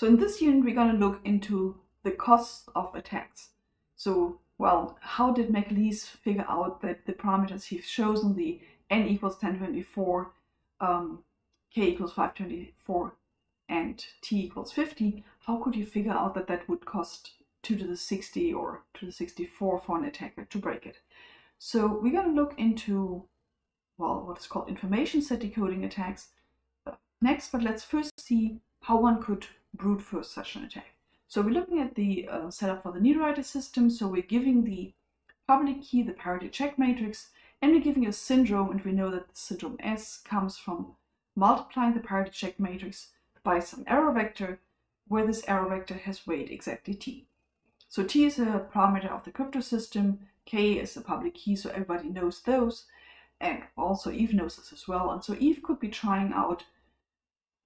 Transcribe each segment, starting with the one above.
So in this unit, we're going to look into the costs of attacks. So, well, how did McEliece figure out that the parameters he's chosen, the n equals 1024, k equals 524, and t equals 50, how could he figure out that that would cost 2 to the 60 or 2 to the 64 for an attacker to break it? So we're going to look into, well, what is called information-set decoding attacks next, but let's first see how one could brute force such an attack. So we're looking at the setup for the Niederreiter system. So we're giving the public key, the parity check matrix, and we're giving a syndrome, and we know that the syndrome S comes from multiplying the parity check matrix by some error vector, where this error vector has weight exactly t. So t is a parameter of the crypto system, k is a public key, so everybody knows those, and also Eve knows this as well. And so Eve could be trying out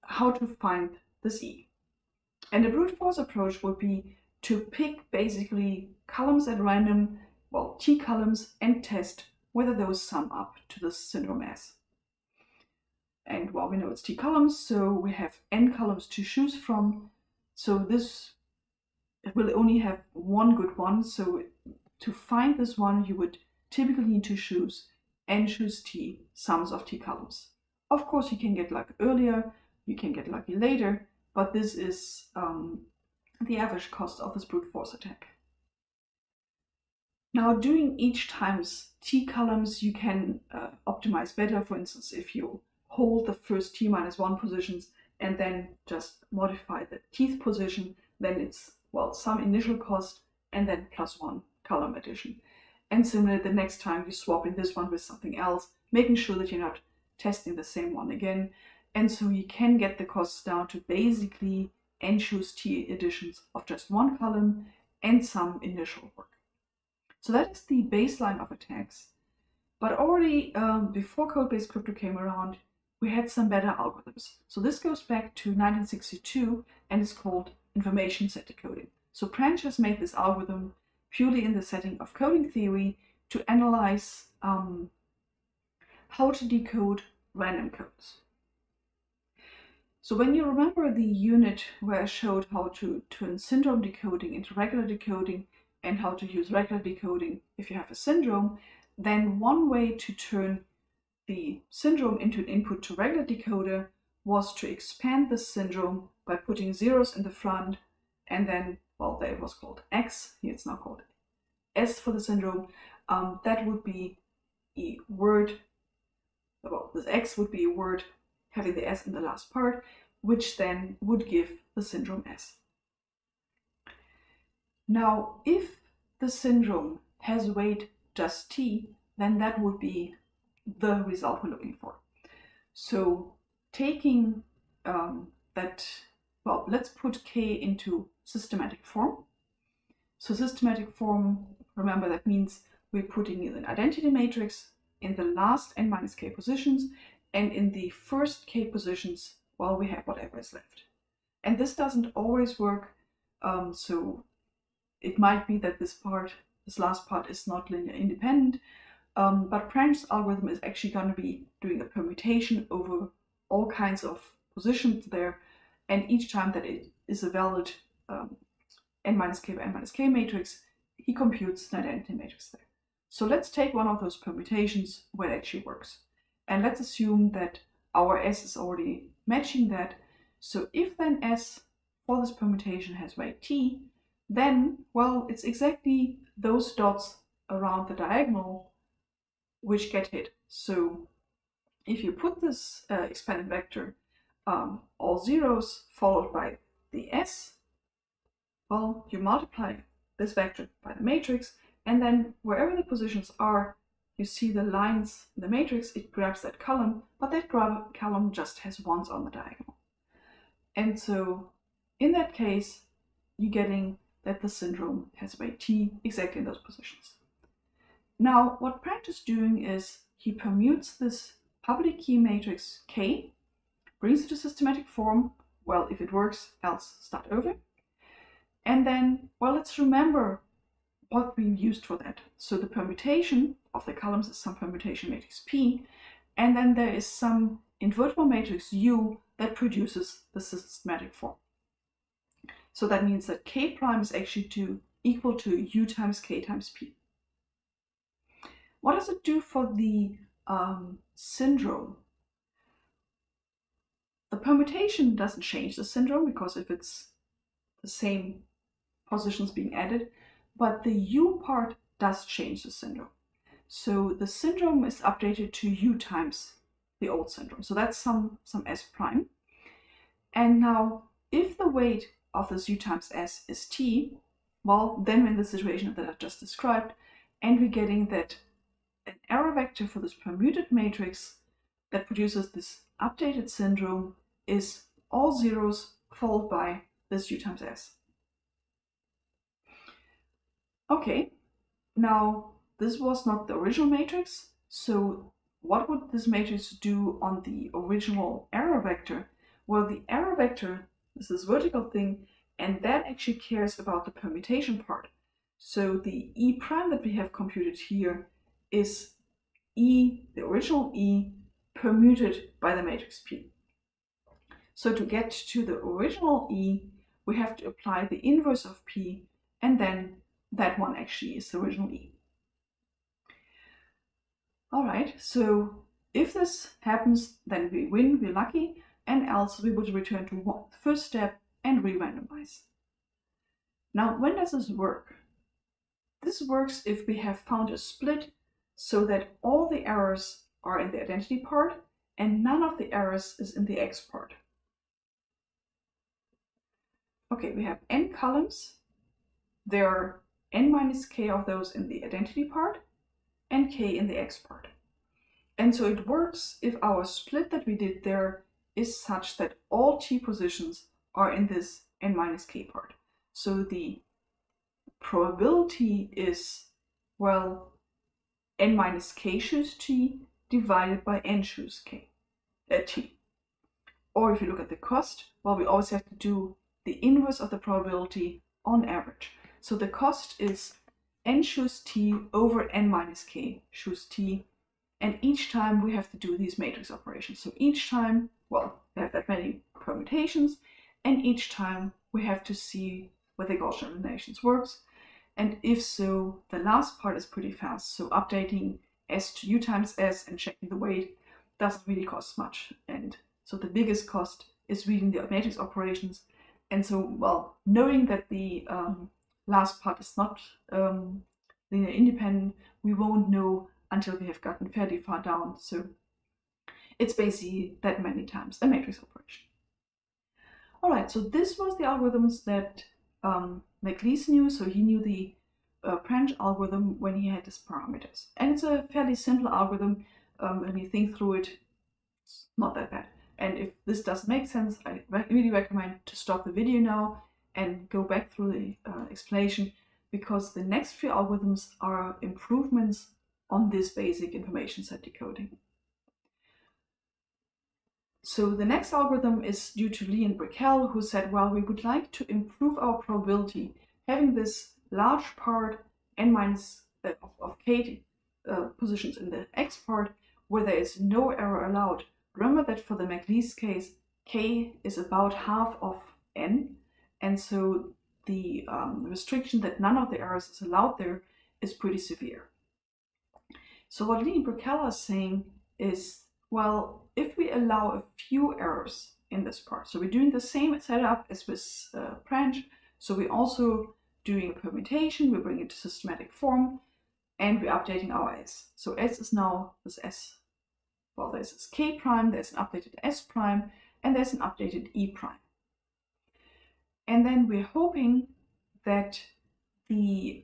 how to find this e. And a brute force approach would be to pick basically columns at random, well, t columns, and test whether those sum up to the syndrome S. And well, we know it's t columns, so we have n columns to choose from. So this will only have one good one. So to find this one, you would typically need to choose n choose t, sums of t columns. Of course, you can get luck earlier, you can get lucky later, but this is the average cost of this brute force attack. Now, during each times t columns, you can optimize better. For instance, if you hold the first t minus 1 positions and then just modify the tth position, then it's, well, some initial cost and then plus 1 column addition. And similarly, the next time you swap in this one with something else, making sure that you're not testing the same one again. And so you can get the costs down to basically n choose t additions of just one column and some initial work. So that is the baseline of attacks. But already before code-based crypto came around, we had some better algorithms. So this goes back to 1962 and is called information-set decoding. So Prange has made this algorithm purely in the setting of coding theory to analyze how to decode random codes. So when you remember the unit where I showed how to turn syndrome decoding into regular decoding and how to use regular decoding if you have a syndrome, then one way to turn the syndrome into an input to regular decoder was to expand the syndrome by putting zeros in the front, and then, well, there it was called X, here it's now called S for the syndrome. That would be a word, well, this X would be a word having the S in the last part, which then would give the syndrome S. Now, if the syndrome has weight just T, then that would be the result we're looking for. So taking that, well, let's put K into systematic form. So systematic form, remember, that means we're putting in an identity matrix in the last n minus k positions, and in the first k positions, well, we have whatever is left. And this doesn't always work. So it might be that this last part is not linear independent. But Prange's algorithm is actually going to be doing a permutation over all kinds of positions there, and each time that it is a valid n minus k by n minus k matrix, he computes an identity matrix there. So let's take one of those permutations where it actually works, and let's assume that our S is already matching that. So if then S for this permutation has weight t, then, well, it's exactly those dots around the diagonal which get hit. So if you put this expanded vector, all zeros followed by the S, well, you multiply this vector by the matrix, and then wherever the positions are, you see the lines in the matrix, it grabs that column, but that column just has ones on the diagonal. And so in that case, you're getting that the syndrome has weight t exactly in those positions. Now, what Prange is doing is he permutes this public key matrix K, brings it to systematic form, well, if it works, else start over. And then, well, let's remember what we used for that. So the permutation of the columns is some permutation matrix P, and then there is some invertible matrix U that produces the systematic form. So that means that k prime is actually equal to u times k times p. What does it do for the syndrome? The permutation doesn't change the syndrome, because if it's the same positions being added, but the u part does change the syndrome. So the syndrome is updated to u times the old syndrome. So that's some s prime. And now if the weight of this u times s is t, well, then we're in the situation that I've just described, and we're getting that an error vector for this permuted matrix that produces this updated syndrome is all zeros followed by this u times s. Okay, now this was not the original matrix, so what would this matrix do on the original error vector? Well, the error vector is this vertical thing, and that actually cares about the permutation part. So the e prime that we have computed here is e, the original e, permuted by the matrix P. So to get to the original e, we have to apply the inverse of P, and then that one actually is the original e. All right, so if this happens, then we win, we're lucky, and else we would return to the first step and re-randomize. Now, when does this work? This works if we have found a split so that all the errors are in the identity part and none of the errors is in the x part. Okay, we have n columns. There are n minus k of those in the identity part and k in the x part. And so it works if our split that we did there is such that all t positions are in this n minus k part. So the probability is, well, n minus k choose t divided by n choose k, t. Or if you look at the cost, well, we always have to do the inverse of the probability on average. So the cost is n choose t over n minus k choose t. And each time we have to do these matrix operations. So each time, well, we have that many permutations, and each time we have to see whether Gaussian eliminations works. And if so, the last part is pretty fast. So updating s to u times s and checking the weight doesn't really cost much. And so the biggest cost is reading the matrix operations. And so, well, knowing that the last part is not linear independent, we won't know until we have gotten fairly far down. So it's basically that many times a matrix operation. All right, so this was the algorithms that McEliece knew. So he knew the Prange algorithm when he had his parameters. And it's a fairly simple algorithm. When you think through it, it's not that bad. And if this doesn't make sense, I really recommend to stop the video now and go back through the explanation, because the next few algorithms are improvements on this basic information set decoding. So the next algorithm is due to Lee and Brickell, who said, well, we would like to improve our probability having this large part n minus of k positions in the x part where there is no error allowed. Remember that for the McEliece case, k is about half of n, and so the restriction that none of the errors is allowed there is pretty severe. So what Lee and Brickell are saying is, well, if we allow a few errors in this part, so we're doing the same setup as with Prange, so we're also doing a permutation, we bring it to systematic form, and we're updating our s. So s is now this s, well, there's this k prime, there's an updated s prime, and there's an updated e prime. And then we're hoping that the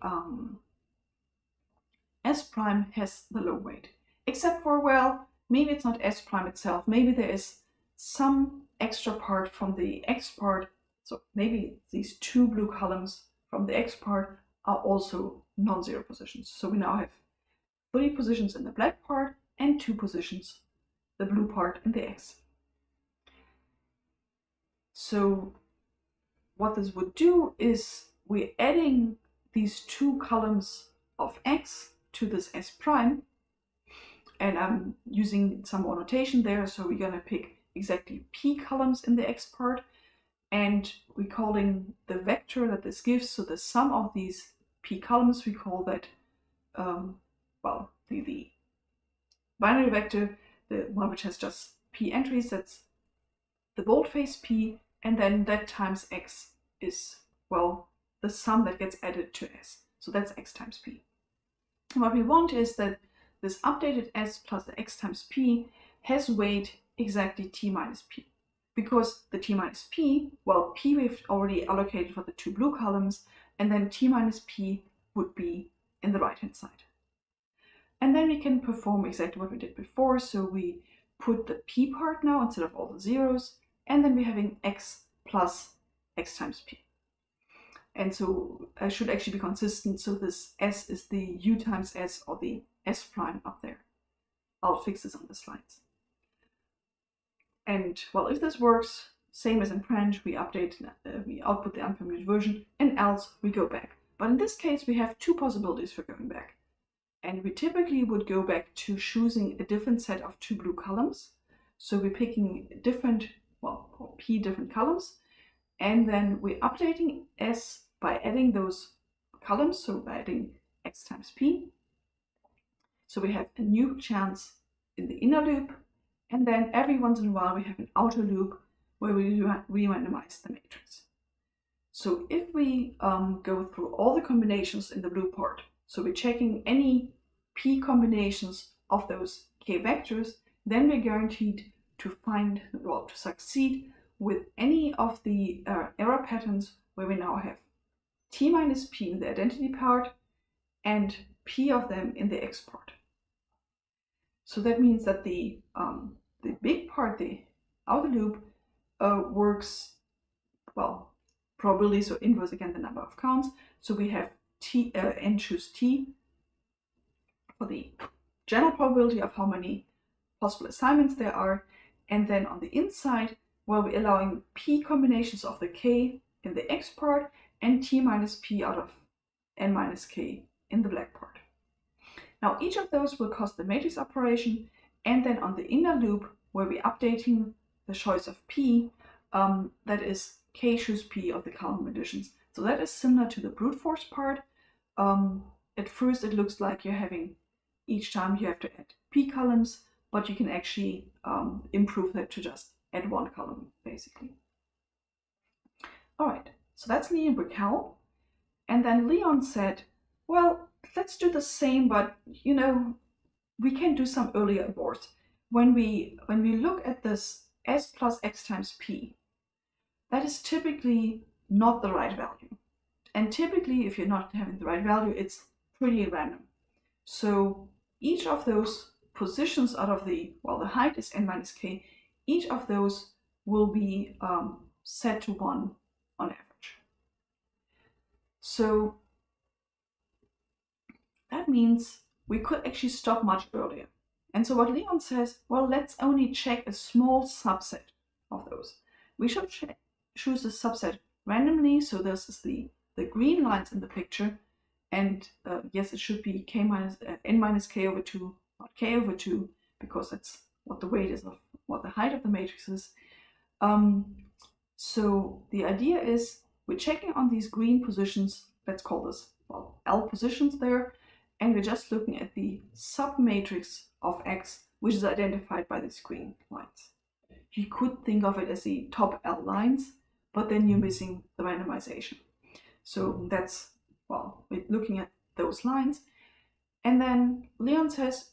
s prime has the low weight, except for, well, maybe it's not S prime itself, maybe there is some extra part from the X part, so maybe these two blue columns from the X part are also non-zero positions. So we now have 3 positions in the black part and 2 positions, the blue part and the X. So what this would do is we're adding these 2 columns of X to this S prime, and I'm using some more notation there, so we're going to pick exactly p columns in the x part, and recalling the vector that this gives, so the sum of these p columns, we call that, well, the binary vector, the one which has just p entries, that's the boldface p, and then that times x is, well, the sum that gets added to s. So that's x times p. And what we want is that this updated s plus the x times p has weight exactly t minus p. Because the t minus p, well, p we've already allocated for the two blue columns, and then t minus p would be in the right-hand side. And then we can perform exactly what we did before. So we put the p part now instead of all the zeros, and then we're having x plus x times p. And so I should actually be consistent. So this s is the u times s, or the s prime up there. I'll fix this on the slides. And well, if this works, same as in Prange, we update, we output the unpermuted version, and else we go back. But in this case, we have two possibilities for going back. And we typically would go back to choosing a different set of two blue columns. So we're picking different, well, or p different columns, and then we're updating s by adding those columns, so by adding x times p. So we have a new chance in the inner loop, and then every once in a while we have an outer loop where we re-randomize the matrix. So if we go through all the combinations in the blue part, so we're checking any p combinations of those k vectors, then we're guaranteed to find, well, to succeed with any of the error patterns where we now have t minus p in the identity part and p of them in the x part. So that means that the big part, the outer loop, works, well, probability, so inverse again the number of counts. So we have t n choose t for the general probability of how many possible assignments there are, and then on the inside, well, we're allowing p combinations of the k in the x part and t minus p out of n minus k in the black part. Now each of those will cost the matrix operation, and then on the inner loop where we're updating the choice of p, that is k choose p of the column additions. So that is similar to the brute force part. At first it looks like you're having, each time you have to add p columns, but you can actually improve that to just add one column, basically. All right, so that's Lee and Brickell. And then Leon said, well, let's do the same, but, you know, we can do some earlier aborts. When we look at this s plus x times p, that is typically not the right value. And typically, if you're not having the right value, it's pretty random. So each of those positions out of the, well, the height is n minus k, each of those will be set to 1 on average. So that means we could actually stop much earlier. And so what Leon says, well, let's only check a small subset of those. We should choose a subset randomly, so this is the green lines in the picture, and yes, it should be k minus n minus k over 2, not k over 2, because that's what the weight is of what the height of the matrix is. So the idea is we're checking on these green positions, let's call this, well, L positions there, and we're just looking at the submatrix of X, which is identified by these green lines. You could think of it as the top L lines, but then you're missing the randomization. So that's, well, we're looking at those lines. And then Leon says,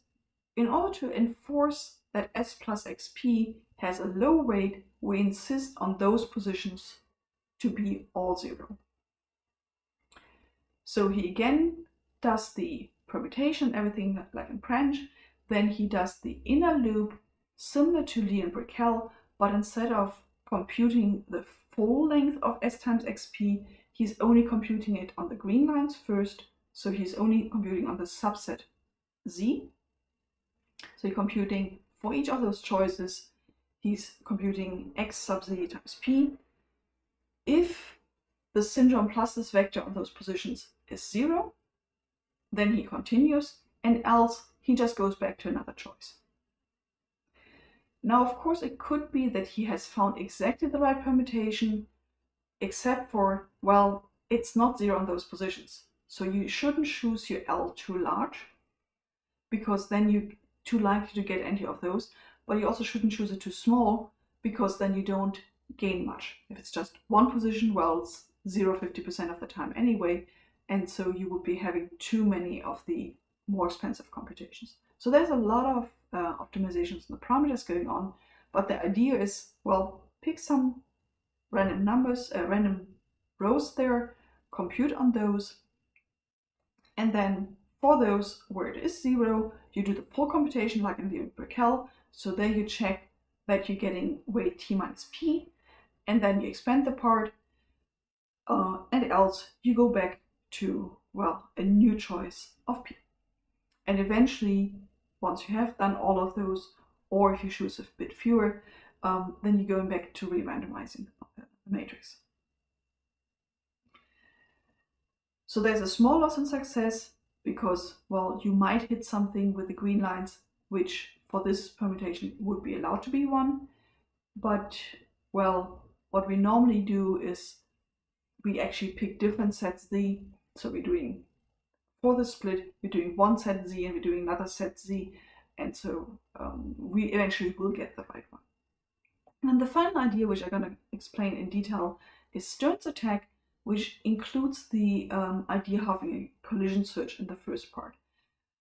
in order to enforce that S plus XP has a low weight, we insist on those positions to be all zero. So he again does the permutation, everything like in Prange. Then he does the inner loop, similar to Lee and Brickell, but instead of computing the full length of S times XP, he's only computing it on the green lines first. So he's only computing on the subset Z. So you're computing for each of those choices, he's computing X sub Z times P. If the syndrome plus this vector on those positions is zero, then he continues, and else he just goes back to another choice. Now, of course, it could be that he has found exactly the right permutation, except for, well, it's not zero on those positions. So you shouldn't choose your L too large, because then you're too likely to get any of those, but you also shouldn't choose it too small, because then you don't gain much. If it's just one position, well, it's 50% of the time anyway, and so you would be having too many of the more expensive computations. So there's a lot of optimizations in the parameters going on, but the idea is, well, pick some random numbers, random rows there, compute on those, and then for those where it is zero, you do the full computation like in Lee and Brickell. So there you check that you're getting weight t minus p, and then you expand the part, and else you go back to, well, a new choice of p. And eventually, once you have done all of those, or if you choose a bit fewer, then you're going back to re-randomizing the matrix. So there's a small loss in success because, well, you might hit something with the green lines, which for this permutation would be allowed to be one. But, well, what we normally do is we actually pick different sets Z. So we're doing, for the split, we're doing one set Z and we're doing another set Z. And so we eventually will get the right one. And the final idea, which I'm going to explain in detail, is Stern's attack, which includes the idea of a collision search in the first part.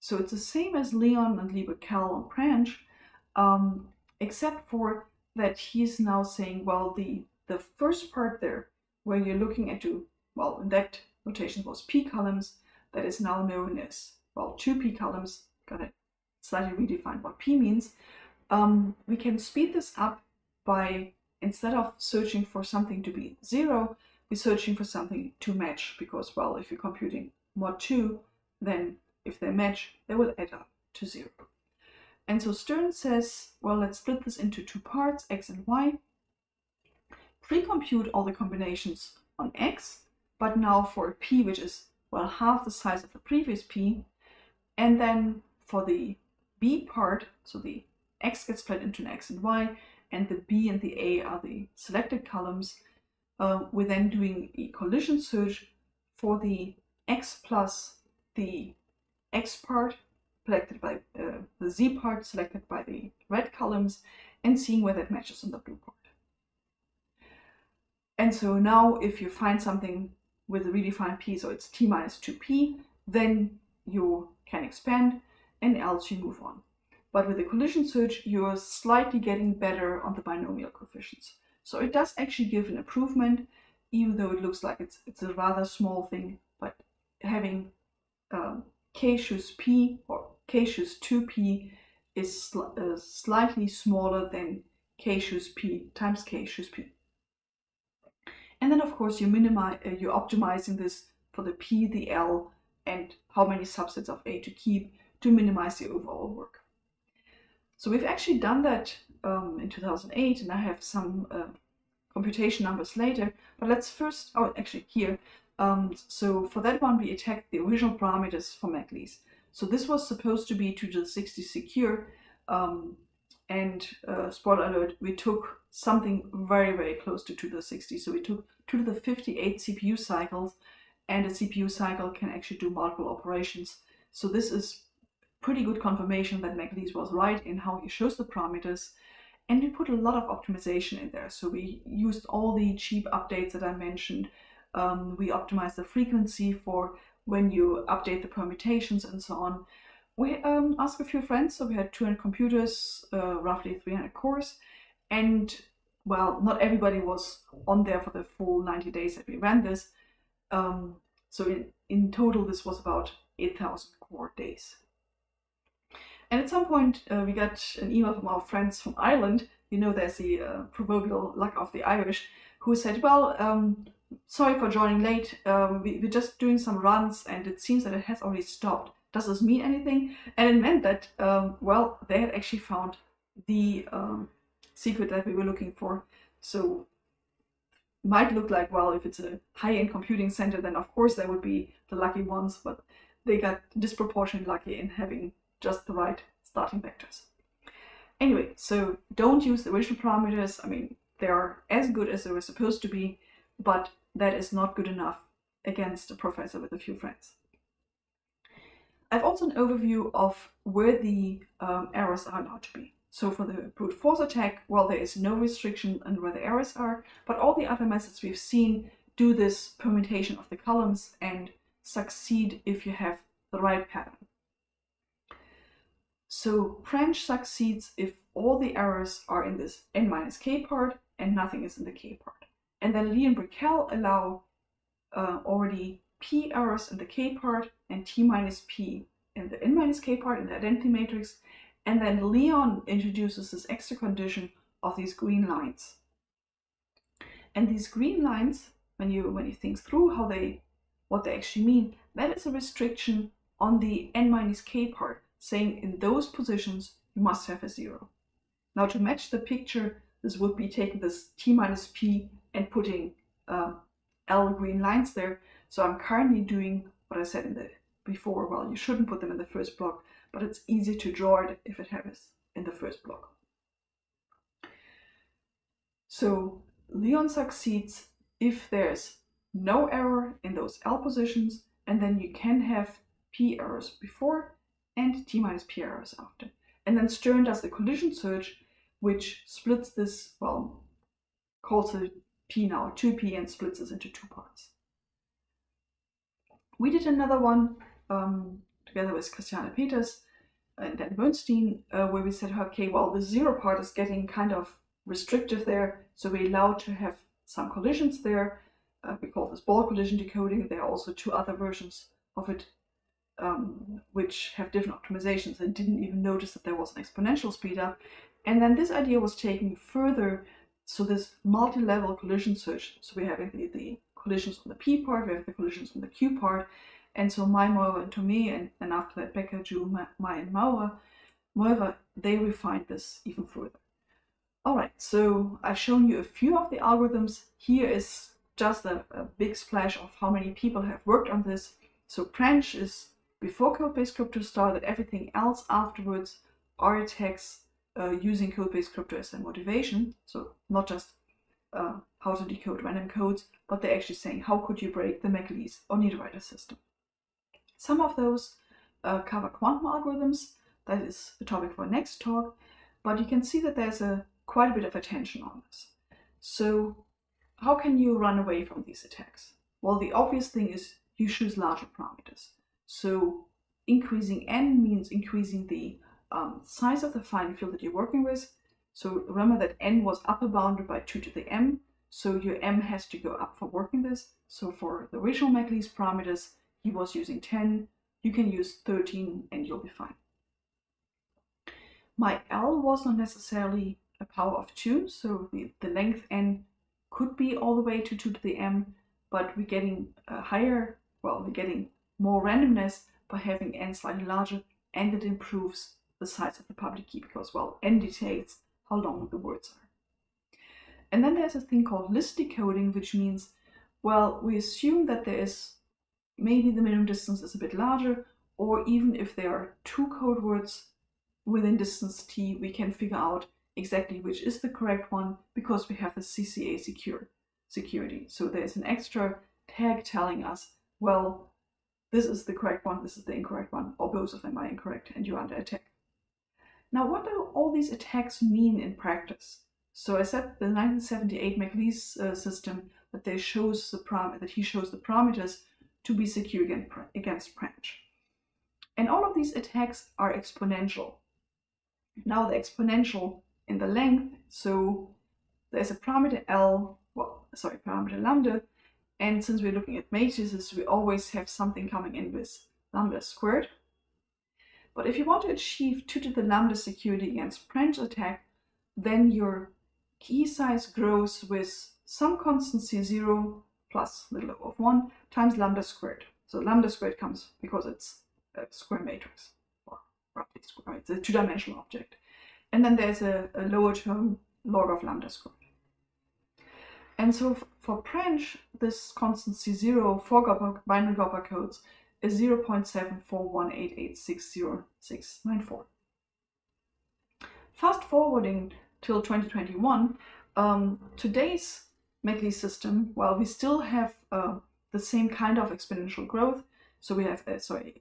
So it's the same as Leon and Lee and Brickell and Prange, except for that he's now saying, well, the first part there, where you're looking at two, well, in that notation was p columns, that is now known as, well, 2p columns. Gonna slightly redefine what p means. We can speed this up by, instead of searching for something to be zero, we're searching for something to match, because, well, if you're computing mod 2, then if they match, they will add up to 0. And so Stern says, well, let's split this into two parts, x and y, pre-compute all the combinations on x, but now for a p, which is, well, half the size of the previous p, and then for the b part, so the x gets split into an x and y, and the B and the A are the selected columns. We're then doing a collision search for the X plus the X part selected by the Z part selected by the red columns, and seeing where that matches on the blue part. And so now if you find something with a redefined P, so it's T minus 2P, then you can expand and else you move on. But with the collision search, you're slightly getting better on the binomial coefficients. So it does actually give an improvement, even though it looks like it's a rather small thing, but having k choose p or k choose 2p is slightly smaller than k choose p times k choose p. And then, of course, you minimize, you're optimizing this for the p, the l, and how many subsets of A to keep to minimize the overall work. So we've actually done that in 2008, and I have some computation numbers later, but let's first, oh, actually here. So for that one, we attacked the original parameters for McEliece. So this was supposed to be 2 to the 60 secure, and spoiler alert, we took something very, very close to 2 to the 60. So we took 2 to the 58 CPU cycles, and a CPU cycle can actually do multiple operations. So this is pretty good confirmation that McEliece was right in how he shows the parameters, and we put a lot of optimization in there. So we used all the cheap updates that I mentioned. We optimized the frequency for when you update the permutations and so on. We asked a few friends, so we had 200 computers, roughly 300 cores, and, well, not everybody was on there for the full 90 days that we ran this. So in total, this was about 8,000 core days. And at some point, we got an email from our friends from Ireland. You know, there's the proverbial luck of the Irish, who said, well, sorry for joining late. We're just doing some runs, and it seems that it has already stopped. Does this mean anything? And it meant that, well, they had actually found the secret that we were looking for. So it might look like, well, if it's a high-end computing center, then of course they would be the lucky ones, but they got disproportionately lucky in having just the right starting vectors. Anyway, so don't use the original parameters. I mean, they are as good as they were supposed to be. but that is not good enough against a professor with a few friends. I've also an overview of where the errors are allowed to be. So for the brute force attack, well, there is no restriction on where the errors are, but all the other methods we've seen do this permutation of the columns and succeed if you have the right pattern. So Prange succeeds if all the errors are in this n minus k part and nothing is in the k part. And then Lee and Brickell allow already p errors in the k part and t minus p in the n minus k part in the identity matrix. And then Leon introduces this extra condition of these green lines. And these green lines, when you think through how they, what they actually mean, that is a restriction on the n minus k part, saying in those positions you must have a zero. Now to match the picture, this would be taking this t minus p and putting L green lines there. So I'm currently doing what I said in the before. Well, you shouldn't put them in the first block, but it's easy to draw it if it happens in the first block. So Leon succeeds if there's no error in those L positions, and then you can have P errors before and T minus P errors after. And then Stern does the collision search, which splits this, well, calls it P now, 2P, and splits this into two parts. We did another one together with Christiane Peters and Dan Bernstein, where we said, okay, well, the zero part is getting kind of restrictive there, so we allow to have some collisions there. We call this ball collision decoding. There are also two other versions of it, which have different optimizations and didn't even notice that there was an exponential speed up. And then this idea was taken further, so this multi-level collision search. So we're having the collisions on the P part, we have the collisions on the Q part, and so Mai, Moeva, and Tomi, and then after that Becker, Ju, Mai, and Moeva, they refined this even further. All right, so I've shown you a few of the algorithms. Here is just a big splash of how many people have worked on this. So Prange is before code-based crypto started, everything else afterwards are attacks using code-based crypto as their motivation. So not just how to decode random codes, but they're actually saying, how could you break the McEliece or Niederreiter system? Some of those cover quantum algorithms. That is the topic for next talk, but you can see that there's quite a bit of attention on this. So how can you run away from these attacks? Well, the obvious thing is you choose larger parameters. So increasing n means increasing the size of the fine field that you're working with. So remember that n was upper bounded by 2 to the m, so your m has to go up for working this. So for the original McEliece parameters, he was using 10. You can use 13 and you'll be fine. My L was not necessarily a power of 2, so the length n could be all the way to 2 to the m, but we're getting we're getting more randomness by having n slightly larger, and it improves the size of the public key because, well, n dictates how long the words are. And then there's a thing called list decoding, which means, well, we assume that there is maybe the minimum distance is a bit larger, or even if there are two code words within distance t, we can figure out exactly which is the correct one because we have the CCA security. So there's an extra tag telling us, well, this is the correct one, this is the incorrect one, or both of them are incorrect and you're under attack. Now, what do all these attacks mean in practice? So I said the 1978 McEliece system that he shows the parameters to be secure against Prange. And all of these attacks are exponential. Now the exponential in the length, so there's a parameter L, well, sorry, parameter lambda, and since we're looking at matrices, we always have something coming in with lambda squared. But if you want to achieve 2 to the lambda security against Prange attack, then your key size grows with some constant C0 plus little o of 1 times lambda squared. So lambda squared comes because it's a square matrix, or roughly square, it's a two-dimensional object. And then there's a lower term, log of lambda squared. And so for Prange, this constant C0 for Goppa, binary Goppa codes is 0.7418860694. Fast forwarding till 2021, today's McEliece system, well, we still have the same kind of exponential growth, so we have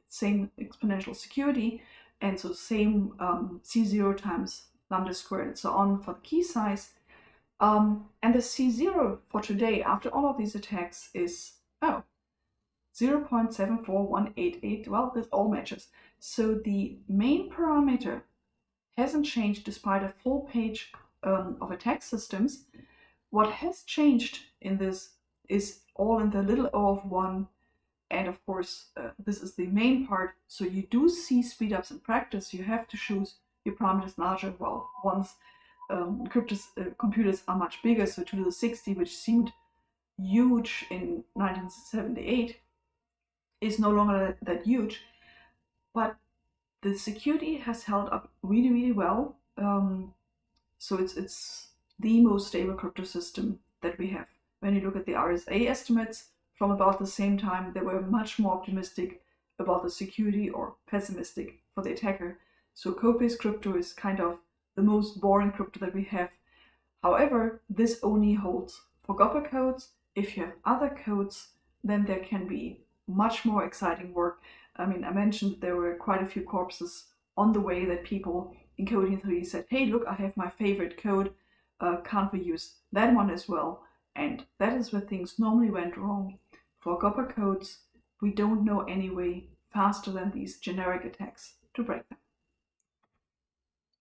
same exponential security, and so same C0 times lambda squared and so on for the key size. And the C0 for today, after all of these attacks, is 0.74188. Well, this all matches. So the main parameter hasn't changed despite a full page of attack systems. What has changed in this is all in the little O of 1. And of course, this is the main part. So you do see speedups in practice. You have to choose your parameters larger. Well, once computers are much bigger, so 2 to the 60, which seemed huge in 1978, is no longer that huge. But the security has held up really, really well. So it's the most stable crypto system that we have. When you look at the RSA estimates from about the same time, they were much more optimistic about the security or pessimistic for the attacker. So Copi's crypto is kind of the most boring crypto that we have. However, this only holds for Goppa codes. If you have other codes, then there can be much more exciting work. I mean, I mentioned there were quite a few corpses on the way that people in Coding 3 said, hey, look, I have my favorite code. Can't we use that one as well? And that is where things normally went wrong. For Goppa codes, we don't know any way faster than these generic attacks to break them.